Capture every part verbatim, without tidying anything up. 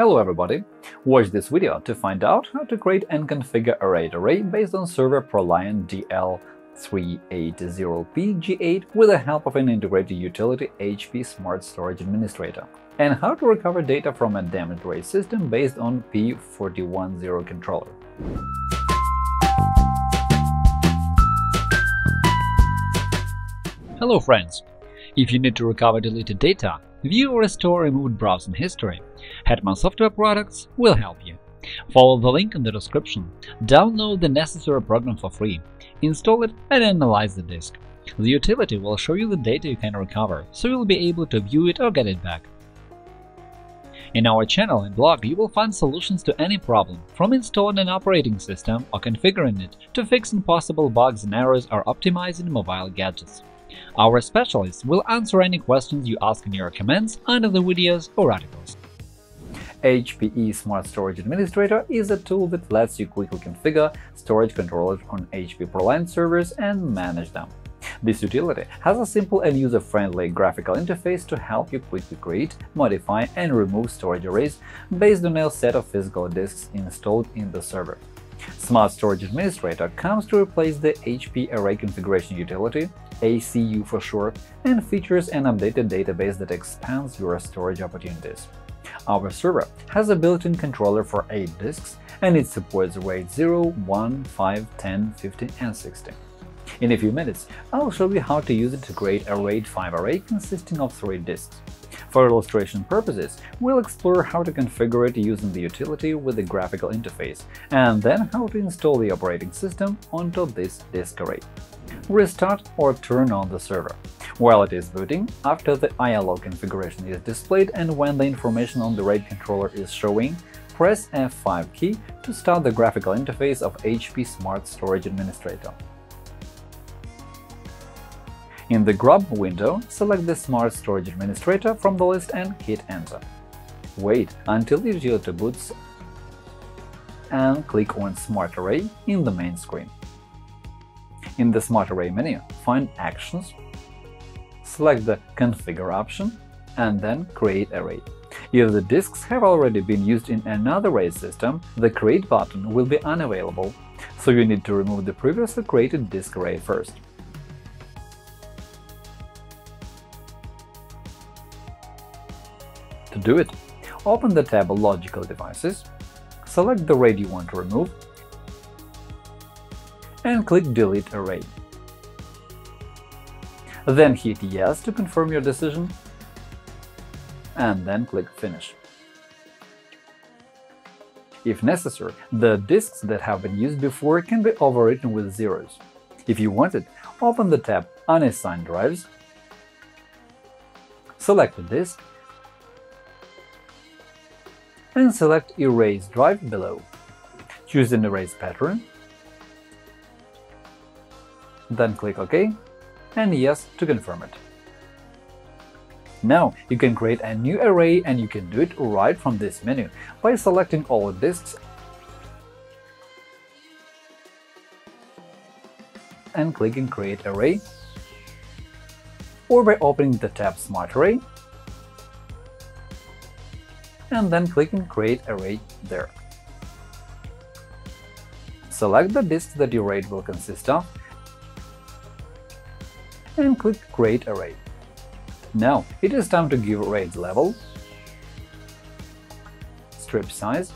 Hello everybody! Watch this video to find out how to create and configure a RAID array based on server ProLiant D L three eighty P G eight with the help of an integrated utility H P Smart Storage Administrator, and how to recover data from a damaged RAID system based on P four ten controller. Hello friends! If you need to recover deleted data, view or restore removed browsing history, Hetman Software products will help you. Follow the link in the description, download the necessary program for free, install it and analyze the disk. The utility will show you the data you can recover, so you'll be able to view it or get it back. In our channel and blog you will find solutions to any problem, from installing an operating system or configuring it to fixing possible bugs and errors or optimizing mobile gadgets. Our specialists will answer any questions you ask in your comments under the videos or articles. H P E Smart Storage Administrator is a tool that lets you quickly configure storage controllers on H P ProLiant servers and manage them. This utility has a simple and user-friendly graphical interface to help you quickly create, modify and remove storage arrays based on a set of physical disks installed in the server. Smart Storage Administrator comes to replace the H P Array Configuration Utility, A C U for short, and features an updated database that expands your storage opportunities. Our server has a built-in controller for eight disks, and it supports RAID zero, one, five, ten, fifteen, and sixteen. In a few minutes, I'll show you how to use it to create a RAID five array consisting of three disks. For illustration purposes, we'll explore how to configure it using the utility with the graphical interface, and then how to install the operating system onto this disk array. Restart or turn on the server. While it is booting, after the I L O configuration is displayed and when the information on the RAID controller is showing, press F five key to start the graphical interface of H P Smart Storage Administrator. In the grub window, select the Smart Storage Administrator from the list and hit Enter. Wait until it utility boots and click on Smart Array in the main screen. In the Smart Array menu, find Actions, select the Configure option and then Create Array. If the disks have already been used in another RAID system, the Create button will be unavailable, so you need to remove the previously created disk array first. To do it, open the tab Logical Devices, select the RAID you want to remove, and click Delete Array. Then hit Yes to confirm your decision, and then click Finish. If necessary, the disks that have been used before can be overwritten with zeros. If you want it, open the tab Unassigned Drives, select a disk, and select Erase Drive below. Choose an erase pattern, then click OK and Yes to confirm it. Now you can create a new array, and you can do it right from this menu by selecting all disks and clicking Create Array, or by opening the tab Smart Array and then clicking Create Array there. Select the disks that your RAID will consist of and click Create Array. Now it is time to give RAID level, strip size,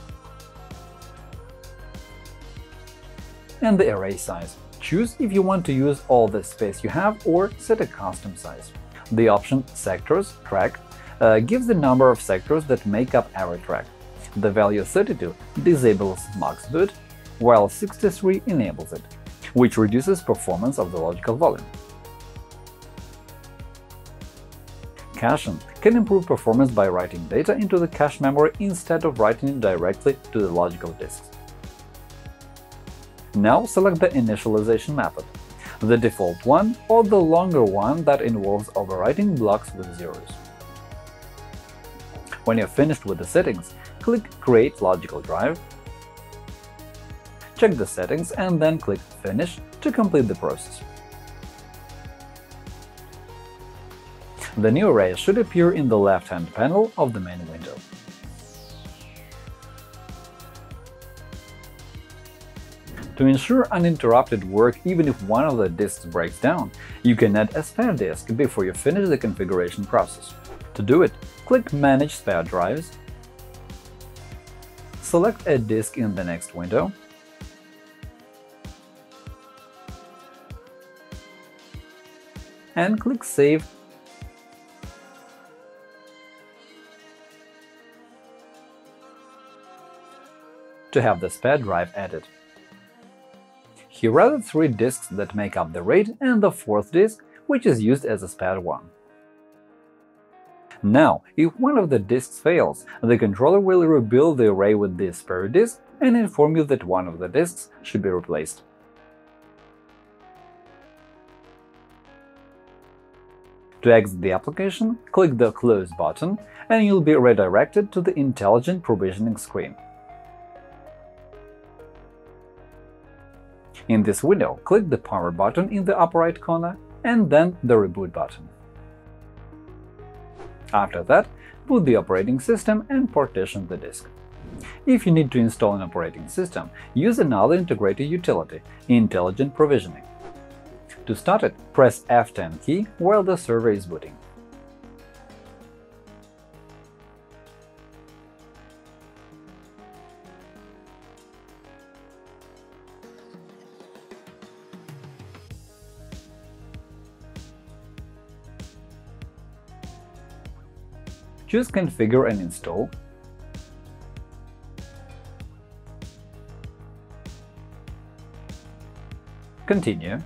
and the array size. Choose if you want to use all the space you have or set a custom size. The option Sectors Track Uh, gives the number of sectors that make up every track. The value thirty-two disables max boot, while sixty-three enables it, which reduces performance of the logical volume. Caching can improve performance by writing data into the cache memory instead of writing it directly to the logical disks. Now select the initialization method, the default one or the longer one that involves overwriting blocks with zeros. When you're finished with the settings, click Create Logical Drive, check the settings and then click Finish to complete the process. The new array should appear in the left-hand panel of the main window. To ensure uninterrupted work even if one of the disks breaks down, you can add a spare disk before you finish the configuration process. To do it, click Manage Spare Drives, select a disk in the next window, and click Save. To have the spare drive added. Here are the three disks that make up the RAID and the fourth disk, which is used as a spare one. Now, if one of the disks fails, the controller will rebuild the array with this spare disk and inform you that one of the disks should be replaced. To exit the application, click the Close button, and you'll be redirected to the Intelligent Provisioning screen. In this window, click the Power button in the upper right corner and then the Reboot button. After that, boot the operating system and partition the disk. If you need to install an operating system, use another integrated utility – Intelligent Provisioning. To start it, press F ten key while the server is booting. Choose Configure and Install. Continue.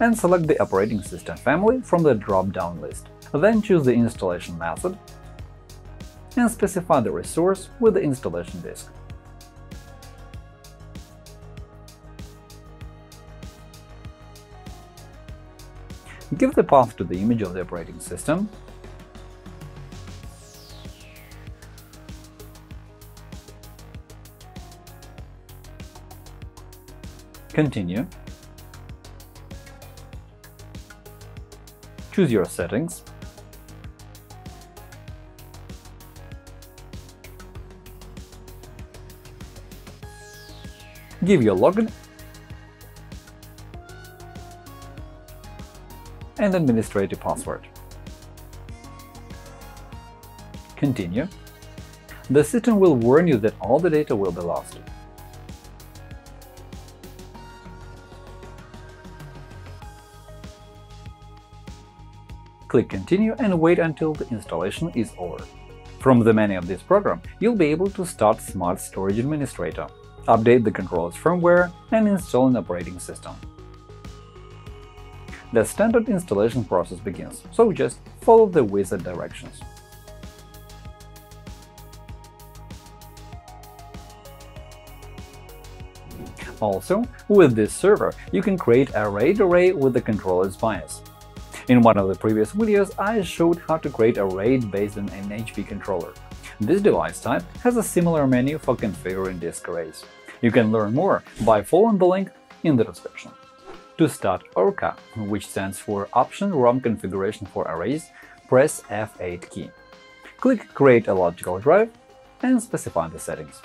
And select the operating system family from the drop-down list. Then choose the installation method and specify the resource with the installation disk. Give the path to the image of the operating system . Continue. Choose your settings . Give your login and administrative password. Continue. The system will warn you that all the data will be lost. Click Continue and wait until the installation is over. From the menu of this program, you'll be able to start Smart Storage Administrator, update the controller's firmware, and install an operating system. The standard installation process begins, so just follow the wizard directions. Also, with this server, you can create a RAID array with the controller's BIOS. In one of the previous videos, I showed how to create a RAID based on an H P controller. This device type has a similar menu for configuring disk arrays. You can learn more by following the link in the description. To start ORCA, which stands for Option ROM Configuration for Arrays, press F eight key. Click Create a Logical Drive and specify the settings.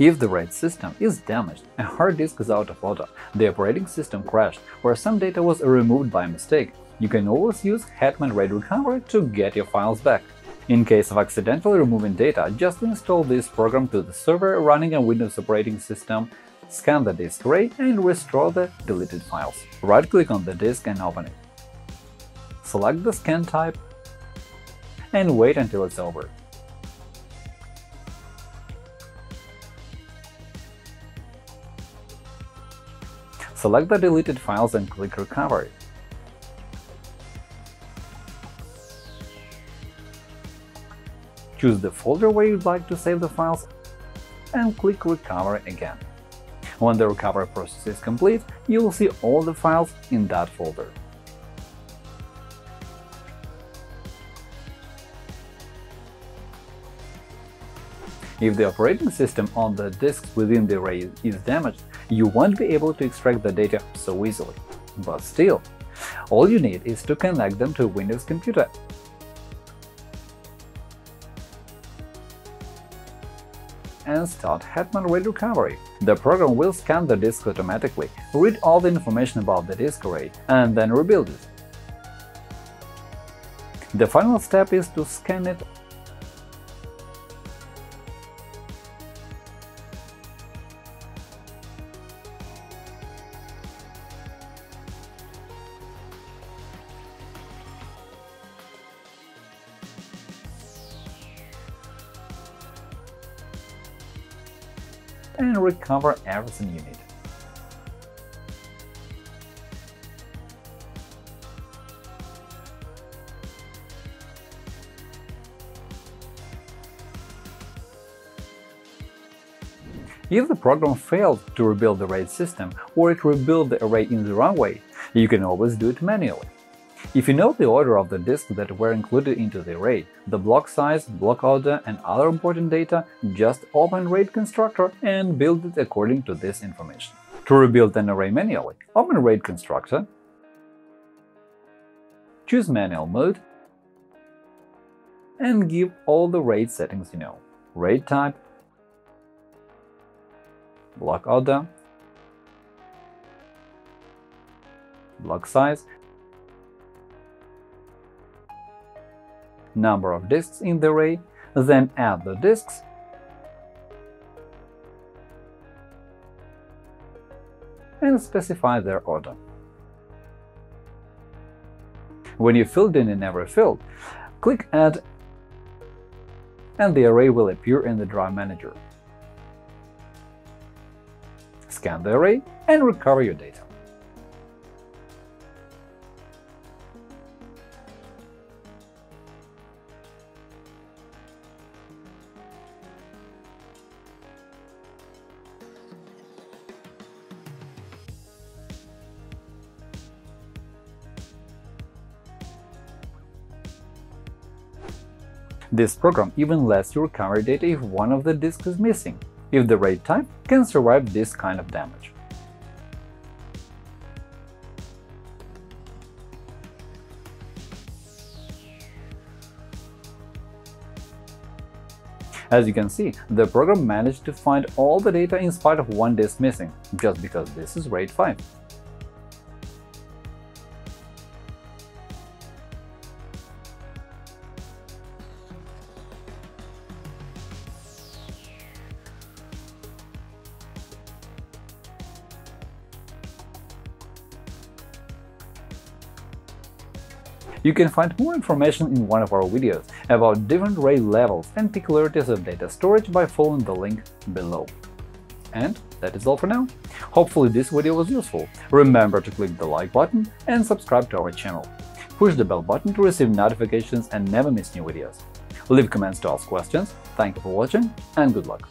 If the RAID system is damaged, a hard disk is out of order, the operating system crashed, or some data was removed by mistake, you can always use Hetman RAID Recovery to get your files back. In case of accidentally removing data, just install this program to the server running a Windows operating system, scan the disk array and restore the deleted files. Right-click on the disk and open it. Select the scan type and wait until it's over. Select the deleted files and click Recovery. Choose the folder where you'd like to save the files and click Recover again. When the recovery process is complete, you'll see all the files in that folder. If the operating system on the disks within the array is damaged, you won't be able to extract the data so easily. But still, All you need is to connect them to a Windows computer. And start Hetman RAID Recovery. The program will scan the disk automatically, read all the information about the disk array, and then rebuild it. The final step is to scan it and recover everything you need. If the program failed to rebuild the RAID system or it rebuilt the array in the wrong way, you can always do it manually. If you know the order of the disks that were included into the array, the block size, block order, and other important data, just open RAID constructor and build it according to this information. To rebuild an array manually, open RAID constructor, choose manual mode, and give all the RAID settings you know – RAID type, block order, block size, number of disks in the array, then add the disks and specify their order. When you filled in in every field, click Add and the array will appear in the Drive Manager. Scan the array and recover your data. This program even lets you recover data if one of the disks is missing, if the RAID type can survive this kind of damage. As you can see, the program managed to find all the data in spite of one disk missing, just because this is RAID five. You can find more information in one of our videos about different RAID levels and peculiarities of data storage by following the link below. And that is all for now. Hopefully this video was useful. Remember to click the like button and subscribe to our channel. Push the bell button to receive notifications and never miss new videos. Leave comments to ask questions. Thank you for watching and good luck!